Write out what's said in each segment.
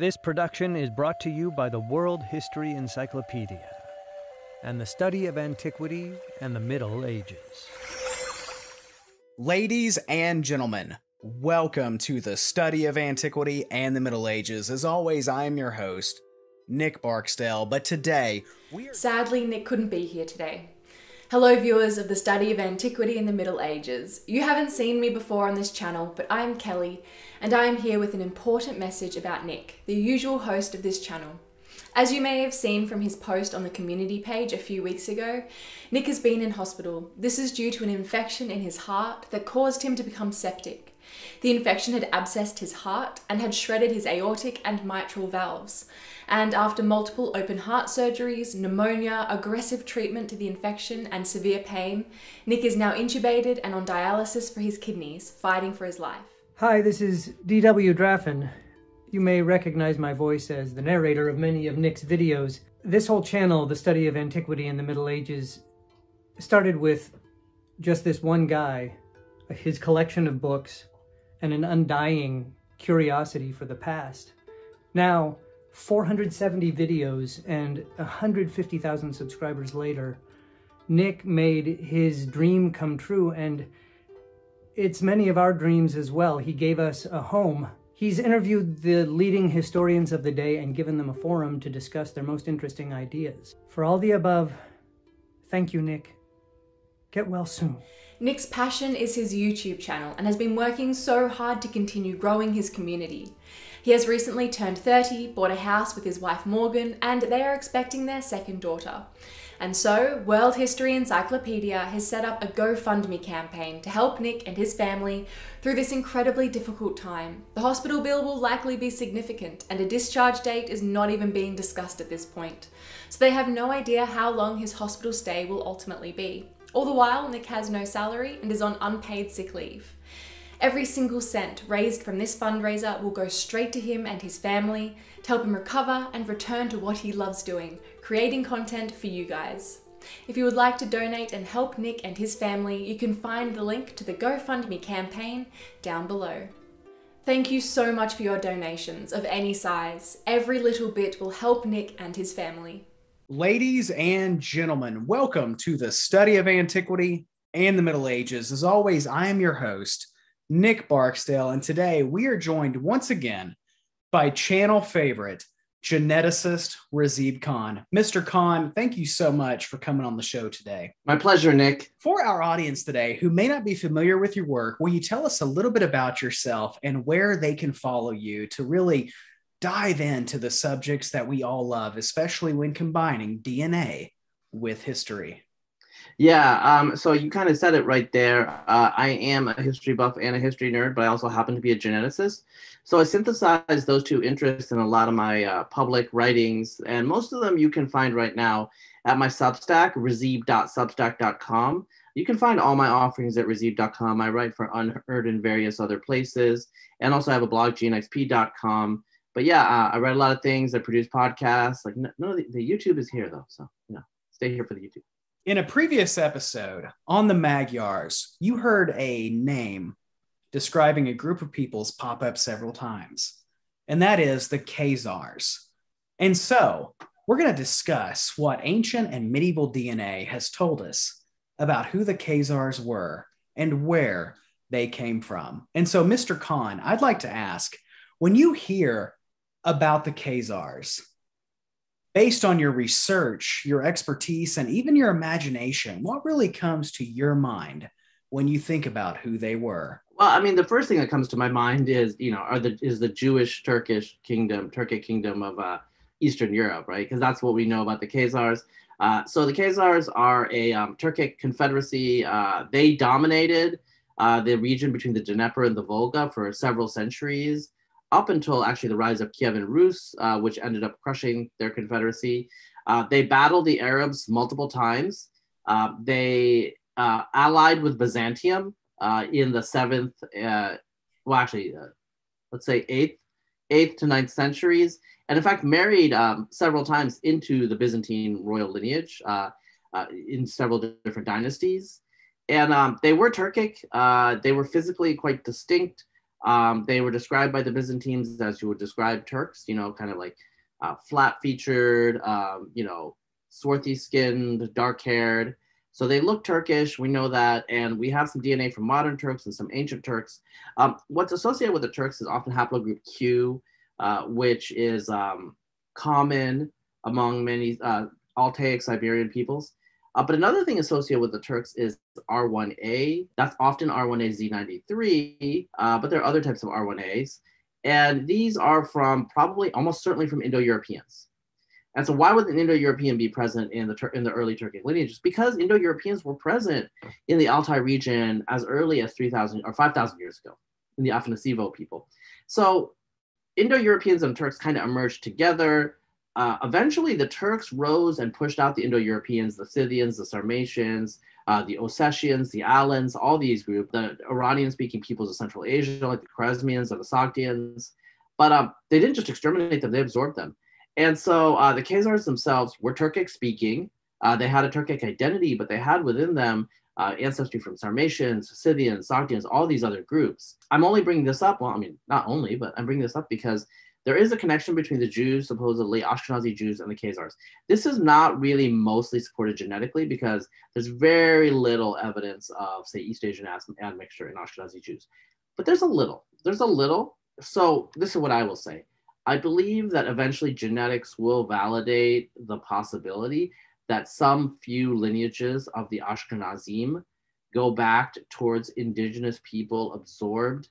This production is brought to you by the World History Encyclopedia and the study of antiquity and the Middle Ages. Ladies and gentlemen, welcome to the study of antiquity and the Middle Ages. As always, I am your host, Nick Barksdale, but today we are... Sadly, Nick couldn't be here today. Hello viewers of the study of antiquity in the Middle Ages. You haven't seen me before on this channel, but I am Kelly, and I am here with an important message about Nick, the usual host of this channel. As you may have seen from his post on the community page a few weeks ago, Nick has been in hospital. This is due to an infection in his heart that caused him to become septic. The infection had abscessed his heart and had shredded his aortic and mitral valves. And after multiple open heart surgeries, pneumonia, aggressive treatment to the infection, and severe pain, Nick is now intubated and on dialysis for his kidneys, fighting for his life. Hi, this is DW Draffin. You may recognize my voice as the narrator of many of Nick's videos. This whole channel, the study of antiquity and the Middle Ages, started with just this one guy, his collection of books, and an undying curiosity for the past. Now, 470 videos and 150,000 subscribers later, Nick made his dream come true, and it's many of our dreams as well. He gave us a home. He's interviewed the leading historians of the day and given them a forum to discuss their most interesting ideas. For all the above, thank you, Nick. Get well soon. Nick's passion is his YouTube channel and has been working so hard to continue growing his community. He has recently turned 30, bought a house with his wife Morgan, and they are expecting their second daughter. And so, World History Encyclopedia has set up a GoFundMe campaign to help Nick and his family through this incredibly difficult time. The hospital bill will likely be significant, and a discharge date is not even being discussed at this point. So they have no idea how long his hospital stay will ultimately be. All the while, Nick has no salary and is on unpaid sick leave. Every single cent raised from this fundraiser will go straight to him and his family to help him recover and return to what he loves doing, creating content for you guys. If you would like to donate and help Nick and his family, you can find the link to the GoFundMe campaign down below. Thank you so much for your donations of any size. Every little bit will help Nick and his family. Ladies and gentlemen, welcome to the study of antiquity and the Middle Ages. As always, I am your host, Nick Barksdale, and today we are joined once again by channel favorite geneticist Razib Khan. Mr. Khan, thank you so much for coming on the show today. My pleasure, Nick. For our audience today who may not be familiar with your work, will you tell us a little bit about yourself and where they can follow you to really dive into the subjects that we all love, especially when combining DNA with history? Yeah, so you kind of said it right there. I am a history buff and a history nerd, but I also happen to be a geneticist. So I synthesize those two interests in a lot of my public writings, and most of them you can find right now at my Substack, razib.substack.com. You can find all my offerings at razib.com. I write for Unheard and various other places, and also I have a blog, gnxp.com. But yeah, I write a lot of things. I produce podcasts. Like, no, the YouTube is here though, so no, stay here for the YouTube. In a previous episode on the Magyars, you heard a name describing a group of peoples pop up several times, and that is the Khazars. And so we're going to discuss what ancient and medieval DNA has told us about who the Khazars were and where they came from. And so, Mr. Khan, I'd like to ask, when you hear about the Khazars, based on your research, your expertise, and even your imagination, what really comes to your mind when you think about who they were? Well, I mean, the first thing that comes to my mind is, you know, is the Jewish Turkic kingdom of Eastern Europe, right? Because that's what we know about the Khazars. So the Khazars are a Turkic confederacy. They dominated the region between the Dnieper and the Volga for several centuries, up until actually the rise of Kievan Rus', which ended up crushing their confederacy. They battled the Arabs multiple times. They allied with Byzantium in the 7th, let's say 8th to 9th centuries, and in fact married several times into the Byzantine royal lineage in several different dynasties. And they were Turkic. They were physically quite distinct. They were described by the Byzantines as you would describe Turks, you know, kind of like flat-featured, you know, swarthy-skinned, dark-haired. So they look Turkish, we know that, and we have some DNA from modern Turks and some ancient Turks. What's associated with the Turks is often haplogroup Q, which is common among many Altaic Siberian peoples. But another thing associated with the Turks is R1A. That's often R1A Z93, but there are other types of R1As. And these are from probably, almost certainly from Indo-Europeans. And so why would an Indo-European be present in the early Turkic lineages? Because Indo-Europeans were present in the Altai region as early as 3,000 or 5,000 years ago in the Afanasievo people. So Indo-Europeans and Turks kind of emerged together. Eventually, the Turks rose and pushed out the Indo-Europeans, the Scythians, the Sarmatians, the Ossetians, the Alans, all these groups, the Iranian-speaking peoples of Central Asia, like the Khwarezmians or the Sogdians. But they didn't just exterminate them, they absorbed them. And so the Khazars themselves were Turkic-speaking. They had a Turkic identity, but they had within them ancestry from Sarmatians, Scythians, Sogdians, all these other groups. I'm only bringing this up, well, I mean, not only, but I'm bringing this up because there is a connection between the Jews, supposedly Ashkenazi Jews, and the Khazars. This is not really mostly supported genetically because there's very little evidence of, say, East Asian admixture in Ashkenazi Jews. But there's a little. There's a little. So this is what I will say. I believe that eventually genetics will validate the possibility that some few lineages of the Ashkenazim go back towards indigenous people absorbed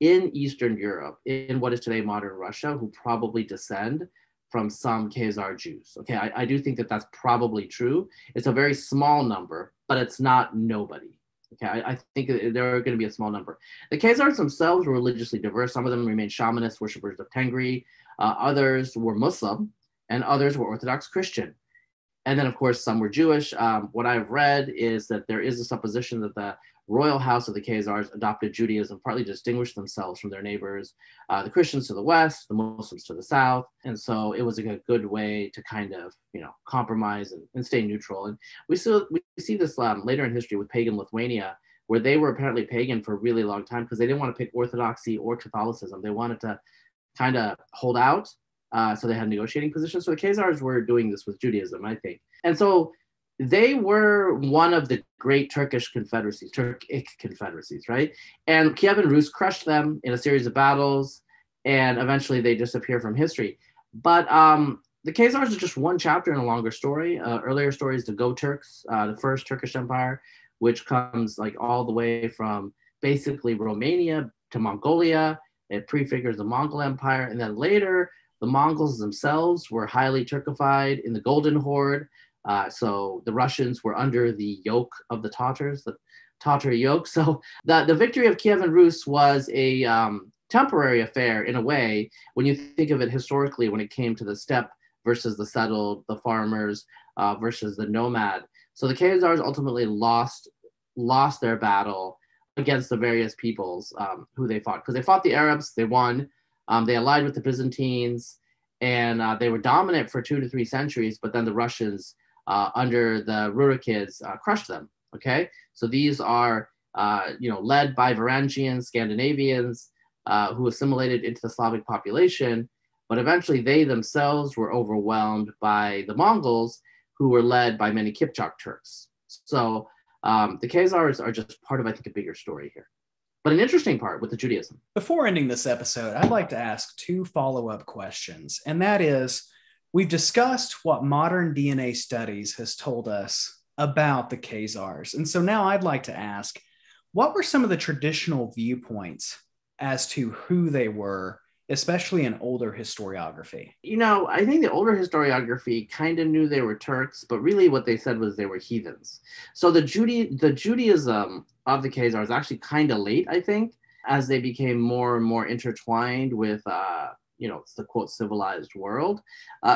in Eastern Europe, in what is today modern Russia, who probably descend from some Khazar Jews. Okay, I do think that that's probably true. It's a very small number, but it's not nobody. Okay, I think there are going to be a small number. The Khazars themselves were religiously diverse. Some of them remained shamanists, worshippers of Tengri. Others were Muslim, and others were Orthodox Christian. And then, of course, some were Jewish. What I've read is that there is a supposition that the royal house of the Khazars adopted Judaism, partly to distinguish themselves from their neighbors, the Christians to the west, the Muslims to the south. And so it was a good way to kind of, you know, compromise and stay neutral. And we see this later in history with pagan Lithuania, where they were apparently pagan for a really long time because they didn't want to pick Orthodoxy or Catholicism. They wanted to kind of hold out. So they had negotiating positions. So the Khazars were doing this with Judaism, I think. And so they were one of the great Turkic confederacies, right? And Kievan Rus' crushed them in a series of battles, and eventually they disappear from history. But the Khazars are just one chapter in a longer story. Earlier stories, the Go-Turks, the first Turkish Empire, which comes like all the way from basically Romania to Mongolia. It prefigures the Mongol Empire, and then later the Mongols themselves were highly Turkified in the Golden Horde. So the Russians were under the yoke of the Tatars, the Tatar yoke. So the victory of Kievan Rus' was a temporary affair in a way, when you think of it historically, when it came to the steppe versus the settled, the farmers versus the nomad. So the Khazars ultimately lost their battle against the various peoples who they fought. Because they fought the Arabs, they won. They allied with the Byzantines, and they were dominant for 2 to 3 centuries, but then the Russians under the Rurikids crushed them, okay? So these are, you know, led by Varangians, Scandinavians, who assimilated into the Slavic population, but eventually they themselves were overwhelmed by the Mongols, who were led by many Kipchak Turks. So the Khazars are just part of, I think, a bigger story here. But an interesting part with the Judaism. Before ending this episode, I'd like to ask 2 follow-up questions. And that is, we've discussed what modern DNA studies has told us about the Khazars. And so now I'd like to ask, what were some of the traditional viewpoints as to who they were, especially in older historiography? You know, I think the older historiography kind of knew they were Turks, but really what they said was they were heathens. So the Judaism of the Khazars actually kind of late, I think, as they became more and more intertwined with, you know, the quote civilized world.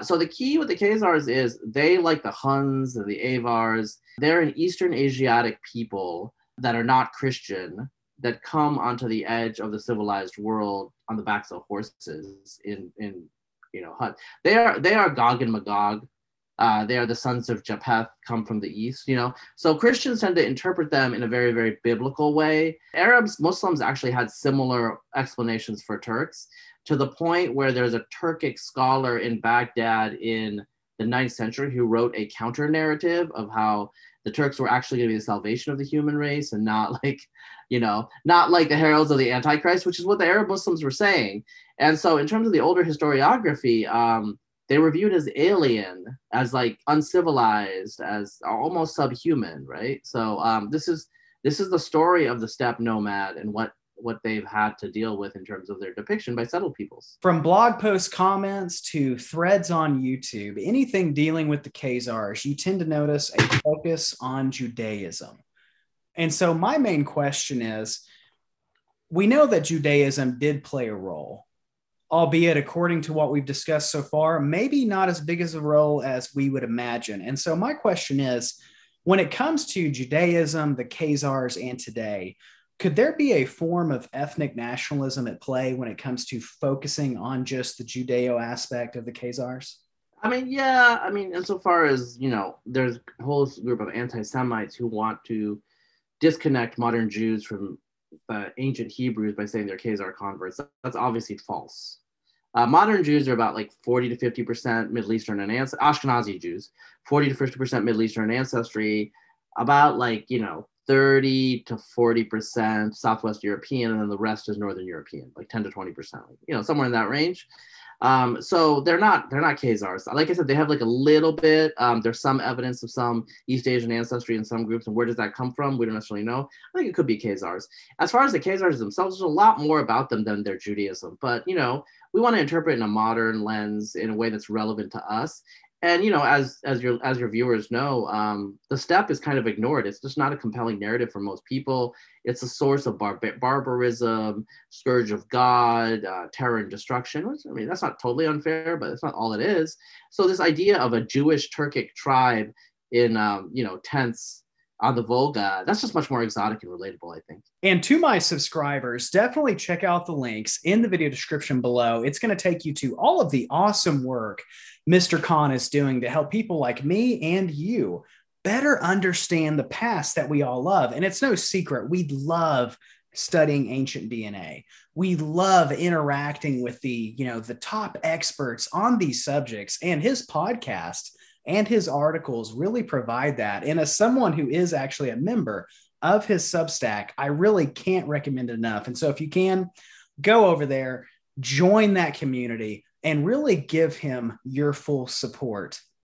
So the key with the Khazars is they, like the Huns and the Avars, they're an Eastern Asiatic people that are not Christian that come onto the edge of the civilized world on the backs of horses in you know, huts. They are Gog and Magog. They are the sons of Japheth, come from the east, you know. So Christians tend to interpret them in a very, very biblical way. Arabs, Muslims actually had similar explanations for Turks, to the point where there's a Turkic scholar in Baghdad in the 9th century who wrote a counter-narrative of how the Turks were actually going to be the salvation of the human race and not like, you know, not like the heralds of the Antichrist, which is what the Arab Muslims were saying. And so in terms of the older historiography, they were viewed as alien, as like uncivilized, as almost subhuman, right? So this is the story of the steppe nomad and what they've had to deal with in terms of their depiction by settled peoples. From blog post comments to threads on YouTube, anything dealing with the Khazars, you tend to notice a focus on Judaism. And so my main question is, we know that Judaism did play a role, albeit according to what we've discussed so far, maybe not as big as a role as we would imagine. And so my question is, when it comes to Judaism, the Khazars, and today, could there be a form of ethnic nationalism at play when it comes to focusing on just the Judeo aspect of the Khazars? I mean, yeah. I mean, insofar as, you know, there's a whole group of anti-Semites who want to disconnect modern Jews from the ancient Hebrews by saying they're Khazar converts. That's obviously false. Modern Jews are about like 40 to 50% Middle Eastern and Ashkenazi Jews, 40 to 50% Middle Eastern ancestry, about like, you know, 30 to 40% Southwest European, and then the rest is Northern European, like 10 to 20%, you know, somewhere in that range. So they're not Khazars. Like I said, they have like a little bit, there's some evidence of some East Asian ancestry in some groups, and where does that come from? We don't necessarily know. I think it could be Khazars. As far as the Khazars themselves, there's a lot more about them than their Judaism, but you know, we want to interpret in a modern lens in a way that's relevant to us. And, you know, as your viewers know, the steppe is kind of ignored. It's just not a compelling narrative for most people. It's a source of barbarism, scourge of God, terror and destruction. I mean, that's not totally unfair, but it's not all it is. So this idea of a Jewish Turkic tribe in, you know, tents on the Volga, that's just much more exotic and relatable, I think. And to my subscribers, definitely check out the links in the video description below. It's going to take you to all of the awesome work Mr. Khan is doing to help people like me and you better understand the past that we all love. And it's no secret, we love studying ancient DNA. We love interacting with the, you know, the top experts on these subjects, and his podcast and his articles really provide that. And as someone who is actually a member of his Substack, I really can't recommend it enough. And so if you can, go over there, join that community, and really give him your full support